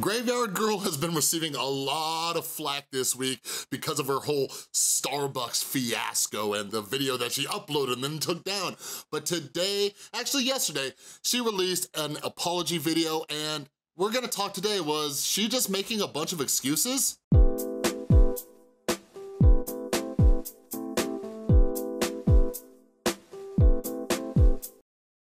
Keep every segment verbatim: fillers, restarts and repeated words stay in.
Graveyard Girl has been receiving a lot of flack this week because of her whole Starbucks fiasco and the video that she uploaded and then took down. But today, actually yesterday, she released an apology video, and we're gonna talk today, was she just making a bunch of excuses?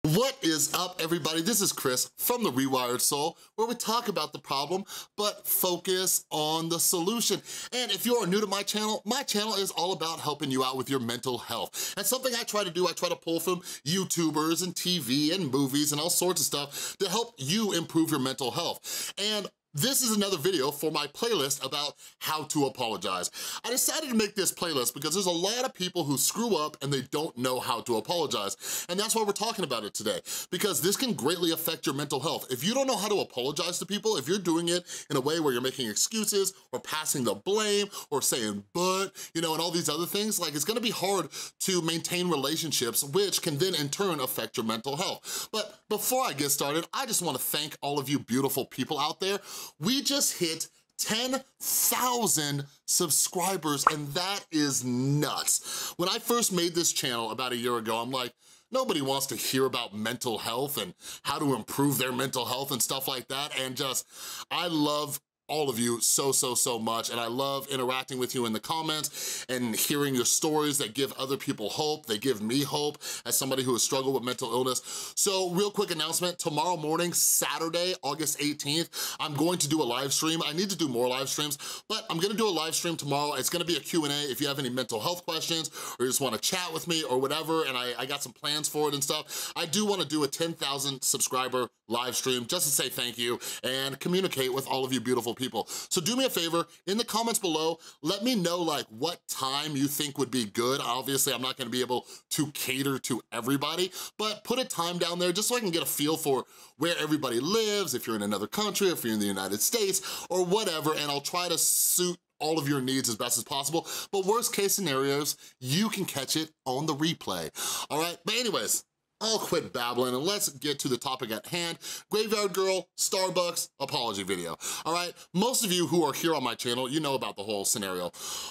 What is up, everybody? This is Chris from The Rewired Soul, where we talk about the problem, but focus on the solution. And if you are new to my channel, my channel is all about helping you out with your mental health. And something I try to do, I try to pull from YouTubers and T V and movies and all sorts of stuff to help you improve your mental health. And this is another video for my playlist about how to apologize. I decided to make this playlist because there's a lot of people who screw up and they don't know how to apologize. And that's why we're talking about it today, because this can greatly affect your mental health. If you don't know how to apologize to people, if you're doing it in a way where you're making excuses or passing the blame or saying but, you know, and all these other things, like, it's gonna be hard to maintain relationships, which can then in turn affect your mental health. But before I get started, I just wanna thank all of you beautiful people out there. We just hit ten thousand subscribers, and that is nuts. When I first made this channel about a year ago, I'm like, nobody wants to hear about mental health and how to improve their mental health and stuff like that. And just, I love all of you so, so, so much. And I love interacting with you in the comments and hearing your stories that give other people hope. They give me hope as somebody who has struggled with mental illness. So real quick announcement, tomorrow morning, Saturday, August eighteenth, I'm going to do a live stream. I need to do more live streams, but I'm gonna do a live stream tomorrow. It's gonna be a Q and A if you have any mental health questions or just wanna chat with me or whatever, and I, I got some plans for it and stuff. I do wanna do a ten thousand subscriber live stream just to say thank you and communicate with all of you beautiful people. So do me a favor, in the comments below, let me know like what time you think would be good. Obviously, I'm not gonna be able to cater to everybody, but put a time down there just so I can get a feel for where everybody lives, if you're in another country, if you're in the United States, or whatever, and I'll try to suit all of your needs as best as possible. But worst case scenarios, you can catch it on the replay, all right? But anyways, I'll quit babbling and let's get to the topic at hand. Graveyard Girl, Starbucks, apology video. All right, most of you who are here on my channel, you know about the whole scenario.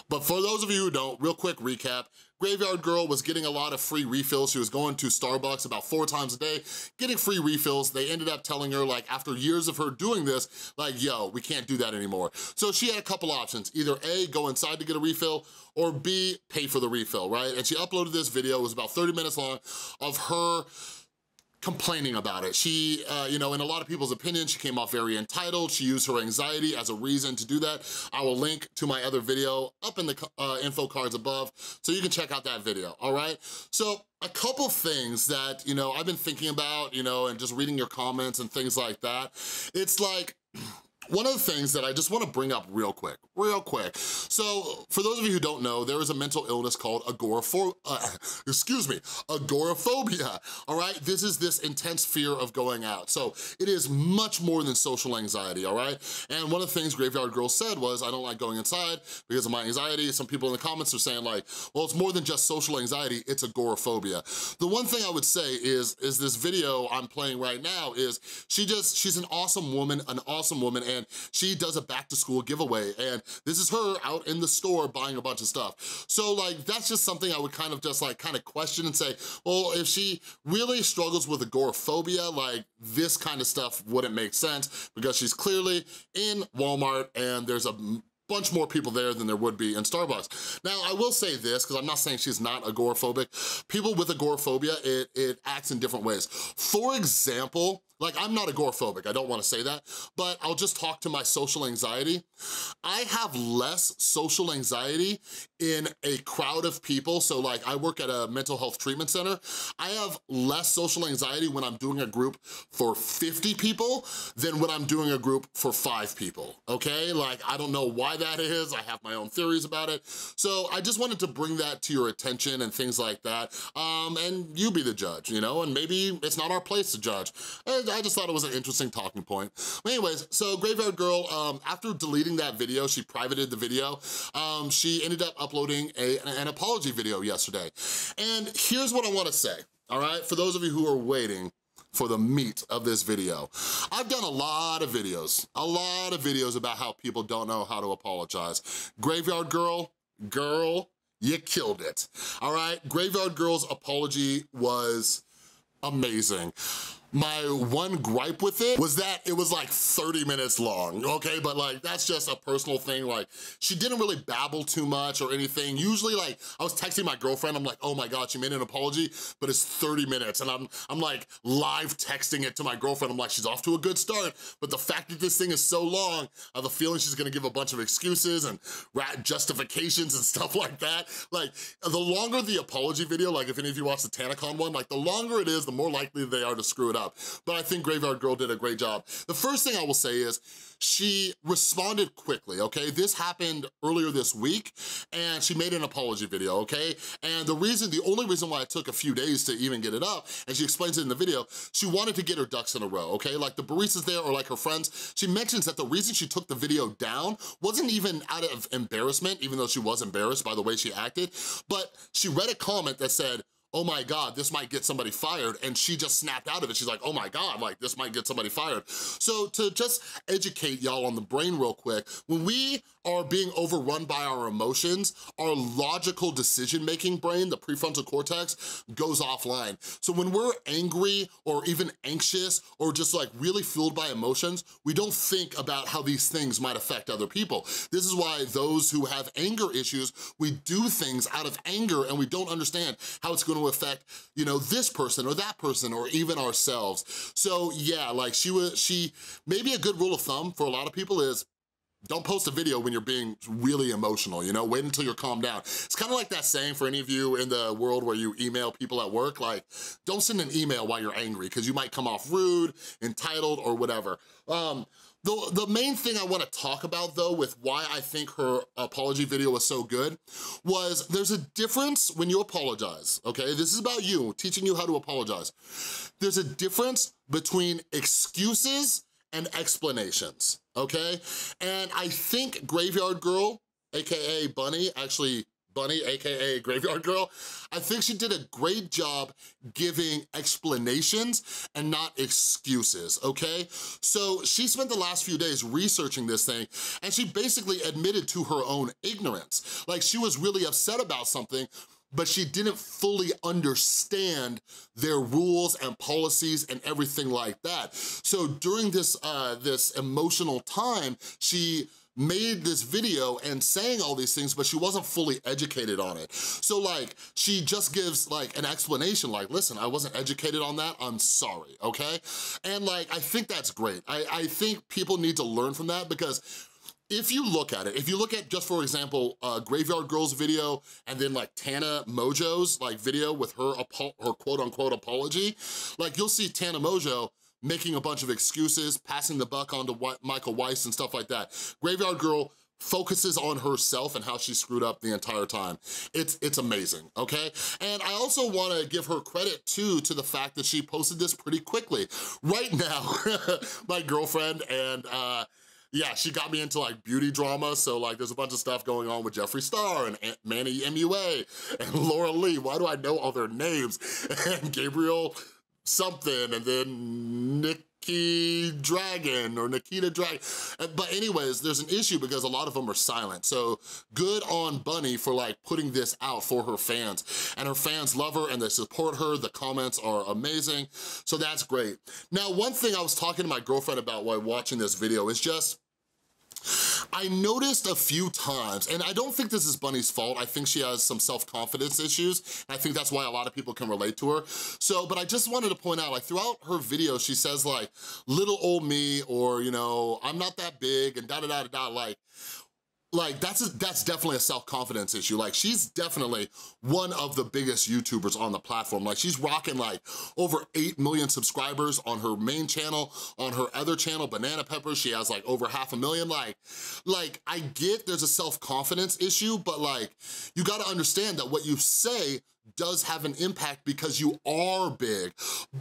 But for those of you who don't, real quick recap. Graveyard Girl was getting a lot of free refills. She was going to Starbucks about four times a day, getting free refills. They ended up telling her, like, after years of her doing this, like, yo, we can't do that anymore. So she had a couple options. Either A, go inside to get a refill, or B, pay for the refill, right? And she uploaded this video, it was about thirty minutes long, of her complaining about it. She, uh, you know, in a lot of people's opinion, she came off very entitled. She used her anxiety as a reason to do that. I will link to my other video up in the uh, info cards above, so you can check out that video, all right? So a couple things that, you know, I've been thinking about, you know, and just reading your comments and things like that. It's like, one of the things that I just wanna bring up real quick, real quick. So for those of you who don't know, there is a mental illness called agoraphobia, uh, excuse me, agoraphobia, all right? This is this intense fear of going out. So it is much more than social anxiety, all right? And one of the things Graveyard Girl said was, I don't like going inside because of my anxiety. Some people in the comments are saying like, well, it's more than just social anxiety, it's agoraphobia. The one thing I would say is, is this video I'm playing right now is, she just, she's an awesome woman, an awesome woman, and and she does a back to school giveaway, and this is her out in the store buying a bunch of stuff. So like, that's just something I would kind of just like kind of question and say, well, if she really struggles with agoraphobia, like this kind of stuff wouldn't make sense because she's clearly in Walmart and there's a bunch more people there than there would be in Starbucks. Now, I will say this, because I'm not saying she's not agoraphobic. People with agoraphobia, it, it acts in different ways. For example, like, I'm not agoraphobic, I don't wanna say that, but I'll just talk to my social anxiety. I have less social anxiety in a crowd of people, so like, I work at a mental health treatment center. I have less social anxiety when I'm doing a group for fifty people than when I'm doing a group for five people, okay? Like, I don't know why that is, I have my own theories about it. So I just wanted to bring that to your attention and things like that, um, and you be the judge, you know? And maybe it's not our place to judge. I just thought it was an interesting talking point. But anyways, so Graveyard Girl, um, after deleting that video, she privated the video, um, she ended up uploading a, an apology video yesterday. And here's what I wanna say, all right? For those of you who are waiting, for the meat of this video. I've done a lot of videos, a lot of videos about how people don't know how to apologize. Gravyard Girl, girl, you killed it, all right? Gravyard Girl's apology was amazing. My one gripe with it was that it was like thirty minutes long, okay? But like, that's just a personal thing. Like, she didn't really babble too much or anything. Usually, like, I was texting my girlfriend, I'm like, oh my God, she made an apology, but it's thirty minutes. And I'm, I'm like live texting it to my girlfriend. I'm like, she's off to a good start, but the fact that this thing is so long, I have a feeling she's gonna give a bunch of excuses and justifications and stuff like that. Like, the longer the apology video, like if any of you watch the TanaCon one, like the longer it is, the more likely they are to screw it up. But I think Gravyard Girl did a great job. The first thing I will say is she responded quickly, okay? This happened earlier this week, and she made an apology video, okay? And the reason, the only reason why it took a few days to even get it up, and she explains it in the video, she wanted to get her ducks in a row, okay? Like the baristas there, or like her friends, she mentions that the reason she took the video down wasn't even out of embarrassment, even though she was embarrassed by the way she acted, but she read a comment that said, oh my God, this might get somebody fired. And she just snapped out of it. She's like, oh my God, like this might get somebody fired. So to just educate y'all on the brain real quick, when we are being overrun by our emotions, our logical decision-making brain, the prefrontal cortex, goes offline. So when we're angry or even anxious or just like really fueled by emotions, we don't think about how these things might affect other people. This is why those who have anger issues, we do things out of anger and we don't understand how it's going to affect, you know, this person or that person or even ourselves. So yeah, like she was, she, maybe a good rule of thumb for a lot of people is don't post a video when you're being really emotional, you know? Wait until you're calmed down. It's kind of like that saying for any of you in the world where you email people at work, like, don't send an email while you're angry because you might come off rude, entitled, or whatever. Um, The, the main thing I wanna talk about though with why I think her apology video was so good was there's a difference when you apologize, okay? This is about you, teaching you how to apologize. There's a difference between excuses and explanations, okay? And I think Gravyard Girl, A K A Bunny, actually Bunny, A K A Gravyard Girl, I think she did a great job giving explanations and not excuses, okay? So she spent the last few days researching this thing and she basically admitted to her own ignorance. Like she was really upset about something, but she didn't fully understand their rules and policies and everything like that. So during this, uh, this emotional time, she made this video and saying all these things, but she wasn't fully educated on it. So like, she just gives like an explanation, like, listen, I wasn't educated on that, I'm sorry, okay? And like, I think that's great. I, I think people need to learn from that because if you look at it, if you look at just for example, uh, Gravyard Girl's video and then like Tana Mongeau's like video with her, her quote unquote apology, like you'll see Tana Mongeau making a bunch of excuses, passing the buck on to Michael Weiss and stuff like that. Gravyard Girl focuses on herself and how she screwed up the entire time. It's, it's amazing, okay? And I also wanna give her credit too to the fact that she posted this pretty quickly. Right now, my girlfriend and, uh, yeah, she got me into like beauty drama, so like there's a bunch of stuff going on with Jeffree Star and Aunt Manny M U A and Laura Lee, why do I know all their names? And Gabriel, something, and then Nikki Dragun or Nikita Dragun. But anyways, there's an issue because a lot of them are silent. So good on Bunny for like putting this out for her fans. And her fans love her and they support her. The comments are amazing. So that's great. Now, one thing I was talking to my girlfriend about while watching this video is just, I noticed a few times, and I don't think this is Bunny's fault. I think she has some self-confidence issues, and I think that's why a lot of people can relate to her. So, but I just wanted to point out, like throughout her video, she says like, little old me, or you know, I'm not that big, and da-da-da-da-da, like, Like, that's, a, that's definitely a self-confidence issue. Like, she's definitely one of the biggest YouTubers on the platform. Like, she's rocking, like, over eight million subscribers on her main channel, on her other channel, Banana Peppers. She has, like, over half a million. Like, like I get there's a self-confidence issue, but, like, you gotta understand that what you say does have an impact because you are big.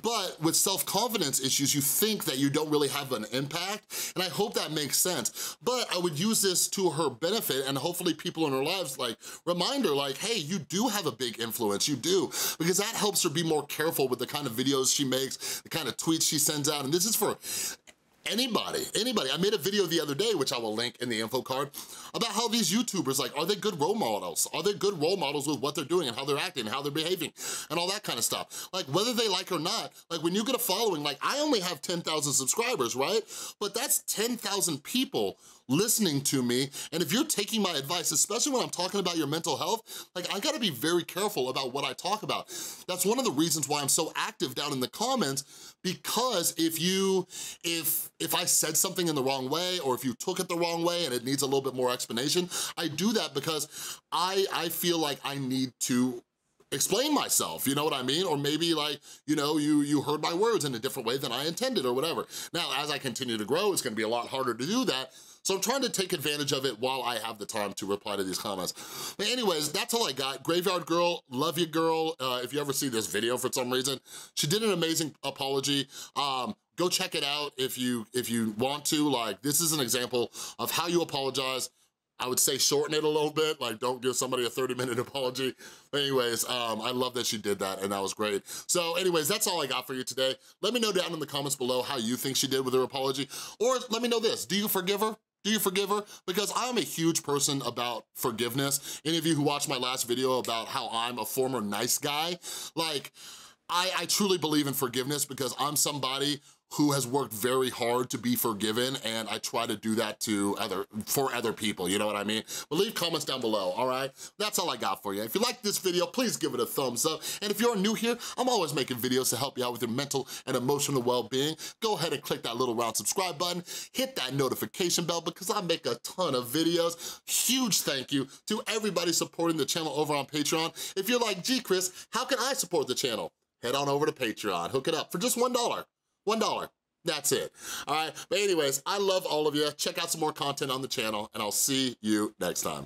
But with self-confidence issues, you think that you don't really have an impact, and I hope that makes sense. But I would use this to her benefit, and hopefully people in her lives, like, remind her, like, hey, you do have a big influence, you do, because that helps her be more careful with the kind of videos she makes, the kind of tweets she sends out, and this is for anybody, anybody. I made a video the other day, which I will link in the info card, about how these YouTubers, like, are they good role models? Are they good role models with what they're doing and how they're acting, how they're behaving, and all that kind of stuff? Like, whether they like or not, like, when you get a following, like, I only have ten thousand subscribers, right? But that's ten thousand people listening to me, and if you're taking my advice, especially when I'm talking about your mental health, like, I gotta be very careful about what I talk about. That's one of the reasons why I'm so active down in the comments, because if you, if if I said something in the wrong way, or if you took it the wrong way and it needs a little bit more explanation, I do that because I, I feel like I need to explain myself, you know what I mean? Or maybe, like, you know, you, you heard my words in a different way than I intended or whatever. Now, as I continue to grow, it's gonna be a lot harder to do that, so I'm trying to take advantage of it while I have the time to reply to these comments. But anyways, that's all I got. Gravyard Girl, love you, girl. Uh, if you ever see this video for some reason, she did an amazing apology. Um, go check it out if you, if you want to. Like, this is an example of how you apologize. I would say shorten it a little bit, like, don't give somebody a thirty minute apology. But anyways, um, I love that she did that, and that was great. So anyways, that's all I got for you today. Let me know down in the comments below how you think she did with her apology, or let me know this, do you forgive her? Do you forgive her? Because I'm a huge person about forgiveness. Any of you who watched my last video about how I'm a former nice guy, like, I, I truly believe in forgiveness because I'm somebody who has worked very hard to be forgiven, and I try to do that to other, for other people, you know what I mean? But leave comments down below, all right? That's all I got for you. If you liked this video, please give it a thumbs up. And if you're new here, I'm always making videos to help you out with your mental and emotional well-being. Go ahead and click that little round subscribe button, hit that notification bell, because I make a ton of videos. Huge thank you to everybody supporting the channel over on Patreon. If you're like, gee, Chris, how can I support the channel? Head on over to Patreon, hook it up for just one dollar. One dollar, that's it, all right? But anyways, I love all of you. Check out some more content on the channel, and I'll see you next time.